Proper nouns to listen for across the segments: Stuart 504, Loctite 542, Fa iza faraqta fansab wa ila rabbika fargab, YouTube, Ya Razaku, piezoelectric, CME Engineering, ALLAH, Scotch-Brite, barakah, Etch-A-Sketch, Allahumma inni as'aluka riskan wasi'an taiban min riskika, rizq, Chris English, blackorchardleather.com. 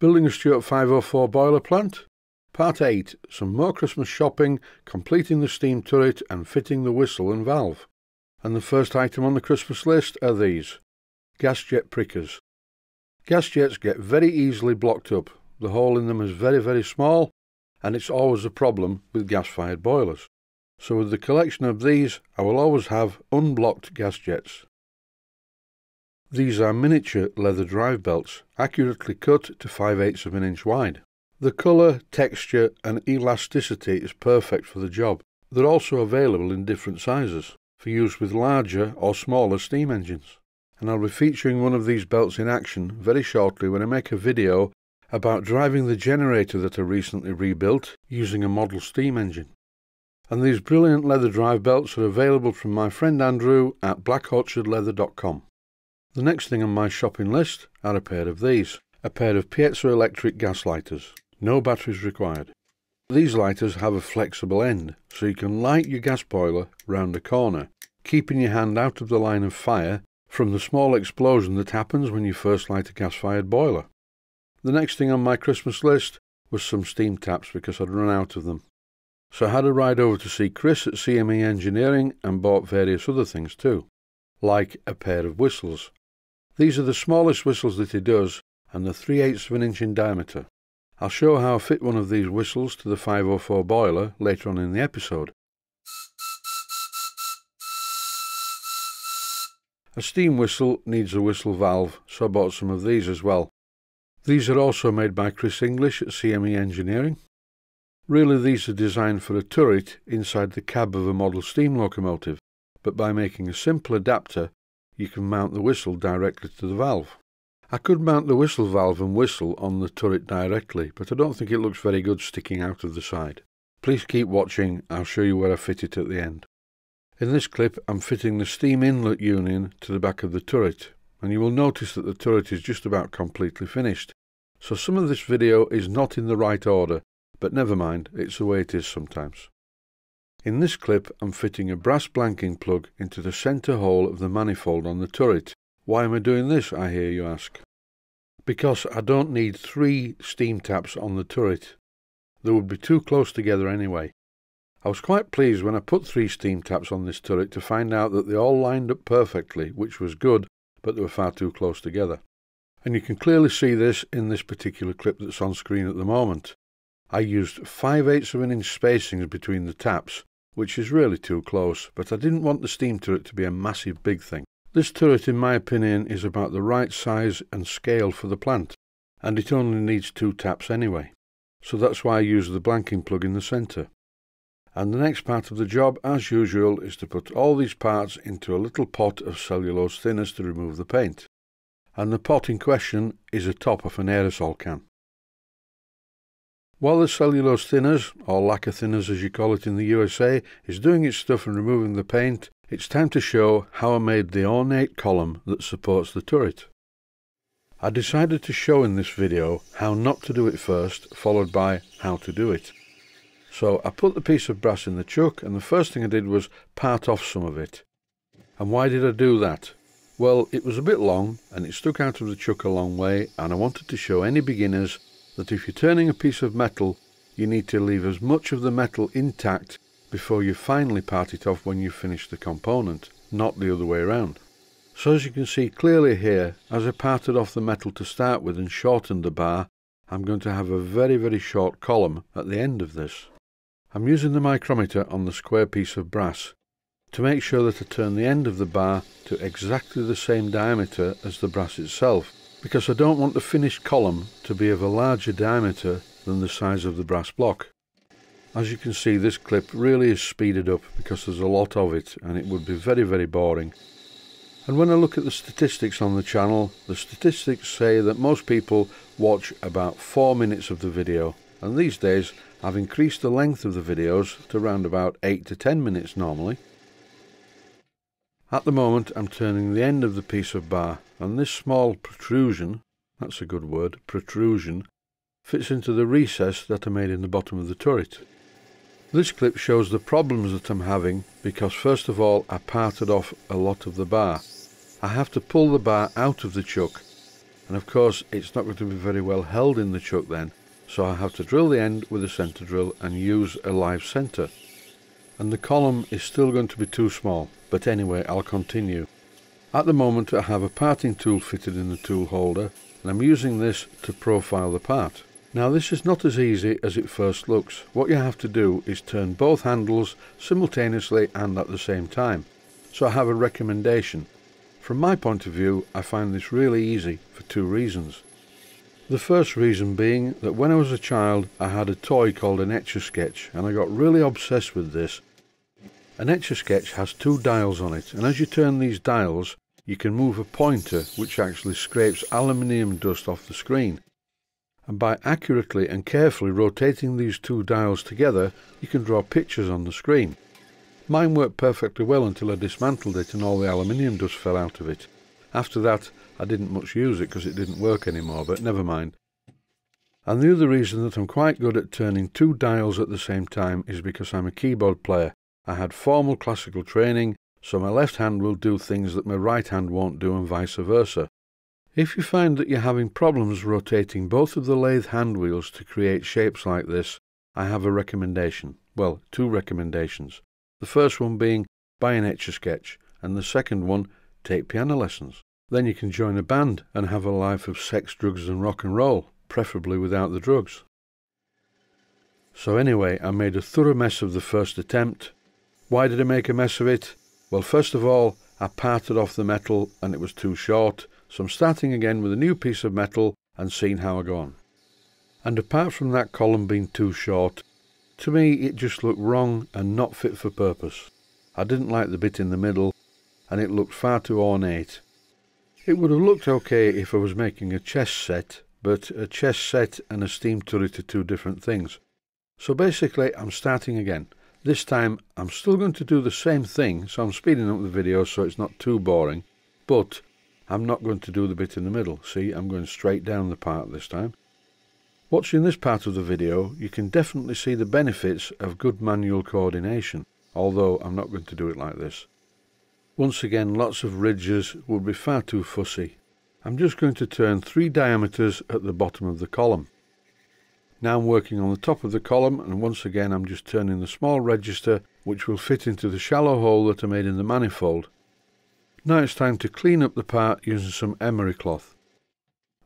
Building a Stuart 504 boiler plant. Part 8. Some more Christmas shopping, completing the steam turret and fitting the whistle and valve. And the first item on the Christmas list are these. Gas jet prickers. Gas jets get very easily blocked up. The hole in them is very small, and it's always a problem with gas-fired boilers. So with the collection of these, I will always have unblocked gas jets. These are miniature leather drive belts, accurately cut to 5/8 of an inch wide. The colour, texture and elasticity is perfect for the job. They're also available in different sizes, for use with larger or smaller steam engines. And I'll be featuring one of these belts in action very shortly when I make a video about driving the generator that I recently rebuilt using a model steam engine. And these brilliant leather drive belts are available from my friend Andrew at blackorchardleather.com. The next thing on my shopping list are a pair of these, a pair of piezoelectric gas lighters. No batteries required. These lighters have a flexible end, so you can light your gas boiler round a corner, keeping your hand out of the line of fire from the small explosion that happens when you first light a gas-fired boiler. The next thing on my Christmas list was some steam taps because I'd run out of them. So I had a ride over to see Chris at CME Engineering and bought various other things too, like a pair of whistles. These are the smallest whistles that he does, and they're 3/8 of an inch in diameter. I'll show how I fit one of these whistles to the 504 boiler later on in the episode. A steam whistle needs a whistle valve, so I bought some of these as well. These are also made by Chris English at CME Engineering. Really, these are designed for a turret inside the cab of a model steam locomotive, but by making a simple adapter, you can mount the whistle directly to the valve. I could mount the whistle valve and whistle on the turret directly, but I don't think it looks very good sticking out of the side. Please keep watching, I'll show you where I fit it at the end. In this clip, I'm fitting the steam inlet union to the back of the turret, and you will notice that the turret is just about completely finished. So some of this video is not in the right order, but never mind, it's the way it is sometimes. In this clip, I'm fitting a brass blanking plug into the centre hole of the manifold on the turret. Why am I doing this, I hear you ask? Because I don't need 3 steam taps on the turret. They would be too close together anyway. I was quite pleased when I put 3 steam taps on this turret to find out that they all lined up perfectly, which was good, but they were far too close together. And you can clearly see this in this particular clip that's on screen at the moment. I used 5/8 of an inch spacings between the taps, which is really too close, but I didn't want the steam turret to be a massive big thing. This turret, in my opinion, is about the right size and scale for the plant, and it only needs 2 taps anyway. So that's why I use the blanking plug in the centre. And the next part of the job, as usual, is to put all these parts into a little pot of cellulose thinners to remove the paint. And the pot in question is a top of an aerosol can. While the cellulose thinners, or lacquer thinners as you call it in the USA, is doing its stuff and removing the paint, it's time to show how I made the ornate column that supports the turret. I decided to show in this video how not to do it first, followed by how to do it. So I put the piece of brass in the chuck, and the first thing I did was part off some of it. And why did I do that? Well, it was a bit long, and it stuck out of the chuck a long way, and I wanted to show any beginners that if you're turning a piece of metal, you need to leave as much of the metal intact before you finally part it off when you finish the component, not the other way around. So as you can see clearly here, as I parted off the metal to start with and shortened the bar, I'm going to have a very short column at the end of this. I'm using the micrometer on the square piece of brass to make sure that I turn the end of the bar to exactly the same diameter as the brass itself, because I don't want the finished column to be of a larger diameter than the size of the brass block. As you can see, this clip really is speeded up because there's a lot of it, and it would be very boring. And when I look at the statistics on the channel, the statistics say that most people watch about 4 minutes of the video, and these days I've increased the length of the videos to around about 8 to 10 minutes normally. At the moment I'm turning the end of the piece of bar, and this small protrusion, that's a good word, protrusion, fits into the recess that I made in the bottom of the turret. This clip shows the problems that I'm having because first of all I parted off a lot of the bar. I have to pull the bar out of the chuck, and of course it's not going to be very well held in the chuck then, so I have to drill the end with a centre drill and use a live centre. And the column is still going to be too small, but anyway I'll continue. At the moment I have a parting tool fitted in the tool holder, and I'm using this to profile the part. Now this is not as easy as it first looks. What you have to do is turn both handles simultaneously and at the same time. So I have a recommendation. From my point of view, I find this really easy for two reasons. The first reason being that when I was a child I had a toy called an Etch-A-Sketch, and I got really obsessed with this. An Etch-A-Sketch has two dials on it, and as you turn these dials you can move a pointer which actually scrapes aluminium dust off the screen. And by accurately and carefully rotating these two dials together, you can draw pictures on the screen. Mine worked perfectly well until I dismantled it and all the aluminium dust fell out of it. After that, I didn't much use it because it didn't work anymore, but never mind. And the other reason that I'm quite good at turning two dials at the same time is because I'm a keyboard player. I had formal classical training, so my left hand will do things that my right hand won't do and vice versa. If you find that you're having problems rotating both of the lathe hand wheels to create shapes like this, I have a recommendation. Well, two recommendations. The first one being, buy an Etch-A-Sketch, and the second one, take piano lessons. Then you can join a band and have a life of sex, drugs and rock and roll, preferably without the drugs. So anyway, I made a thorough mess of the first attempt. Why did I make a mess of it? Well, first of all, I parted off the metal and it was too short. So I'm starting again with a new piece of metal and seeing how I go on. And apart from that column being too short, to me it just looked wrong and not fit for purpose. I didn't like the bit in the middle and it looked far too ornate. It would have looked okay if I was making a chess set, but a chess set and a steam turret are two different things. So basically I'm starting again. This time I'm still going to do the same thing, so I'm speeding up the video so it's not too boring, but I'm not going to do the bit in the middle. See, I'm going straight down the part this time. Watching this part of the video, you can definitely see the benefits of good manual coordination, although I'm not going to do it like this. Once again, lots of ridges would be far too fussy. I'm just going to turn three diameters at the bottom of the column. Now I'm working on the top of the column, and once again I'm just turning the small register which will fit into the shallow hole that I made in the manifold. Now it's time to clean up the part using some emery cloth.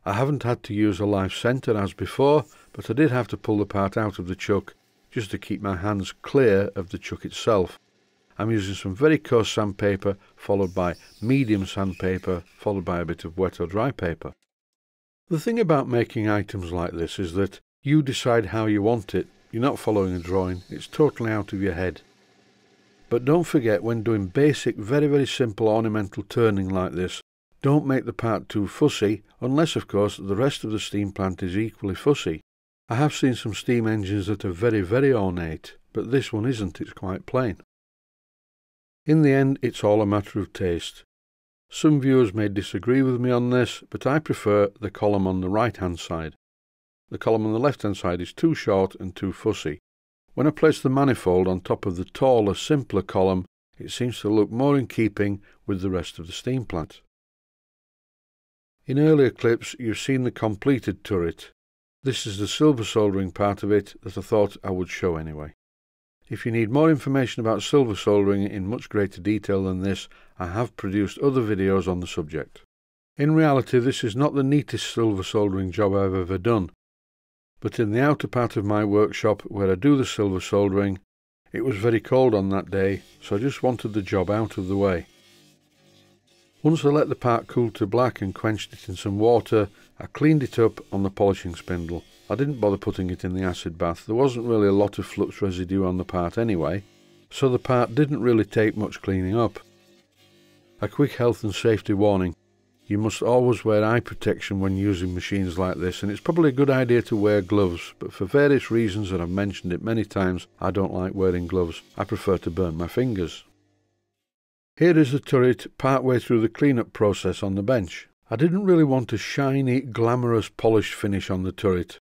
I haven't had to use a live centre as before, but I did have to pull the part out of the chuck just to keep my hands clear of the chuck itself. I'm using some very coarse sandpaper followed by medium sandpaper followed by a bit of wet or dry paper. The thing about making items like this is that you decide how you want it. You're not following a drawing, it's totally out of your head. But don't forget, when doing basic, very simple ornamental turning like this, don't make the part too fussy, unless of course the rest of the steam plant is equally fussy. I have seen some steam engines that are very ornate, but this one isn't, it's quite plain. In the end, it's all a matter of taste. Some viewers may disagree with me on this, but I prefer the column on the right hand side. The column on the left hand side is too short and too fussy. When I place the manifold on top of the taller, simpler column, it seems to look more in keeping with the rest of the steam plant. In earlier clips you've seen the completed turret. This is the silver soldering part of it that I thought I would show anyway. If you need more information about silver soldering in much greater detail than this, I have produced other videos on the subject. In reality, this is not the neatest silver soldering job I've ever done. But in the outer part of my workshop where I do the silver soldering, it was very cold on that day, so I just wanted the job out of the way. Once I let the part cool to black and quenched it in some water, I cleaned it up on the polishing spindle. I didn't bother putting it in the acid bath, there wasn't really a lot of flux residue on the part anyway, so the part didn't really take much cleaning up. A quick health and safety warning. You must always wear eye protection when using machines like this, and it's probably a good idea to wear gloves, but for various reasons, and I've mentioned it many times, I don't like wearing gloves. I prefer to burn my fingers. Here is the turret partway through the cleanup process on the bench. I didn't really want a shiny, glamorous, polished finish on the turret.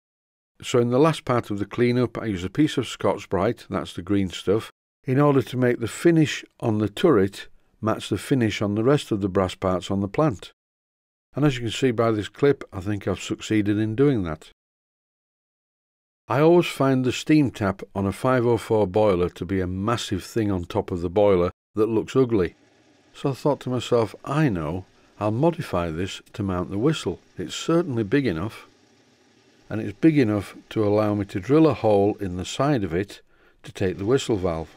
So in the last part of the cleanup, I used a piece of Scotch-Brite, that's the green stuff, in order to make the finish on the turret match the finish on the rest of the brass parts on the plant. and as you can see by this clip, I think I've succeeded in doing that. I always find the steam tap on a 504 boiler to be a massive thing on top of the boiler that looks ugly. So I thought to myself, I know, I'll modify this to mount the whistle. It's certainly big enough, and it's big enough to allow me to drill a hole in the side of it to take the whistle valve.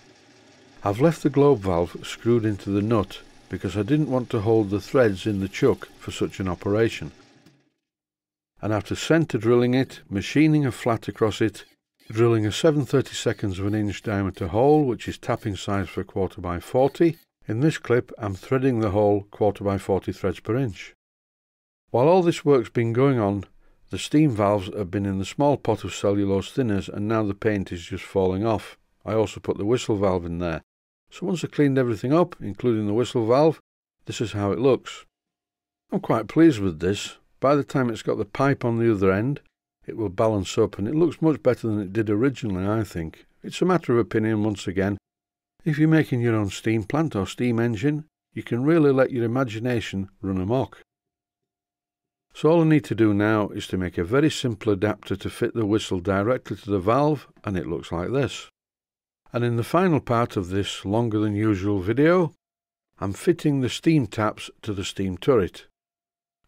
I've left the globe valve screwed into the nut because I didn't want to hold the threads in the chuck for such an operation. And after centre drilling it, machining a flat across it, drilling a 7/32 of an inch diameter hole, which is tapping size for 1/4 by 40, in this clip I'm threading the hole 1/4 by 40 threads per inch. While all this work's been going on, the steam valves have been in the small pot of cellulose thinners, and now the paint is just falling off. I also put the whistle valve in there. So once I cleaned everything up, including the whistle valve, this is how it looks. I'm quite pleased with this. By the time it's got the pipe on the other end, it will balance up, and it looks much better than it did originally, I think. It's a matter of opinion once again. If you're making your own steam plant or steam engine, you can really let your imagination run amok. So all I need to do now is to make a very simple adapter to fit the whistle directly to the valve, and it looks like this. And in the final part of this longer than usual video, I'm fitting the steam taps to the steam turret,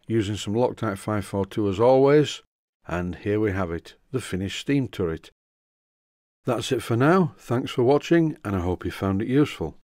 using some Loctite 542 as always, and here we have it, the finished steam turret. That's it for now, thanks for watching, and I hope you found it useful.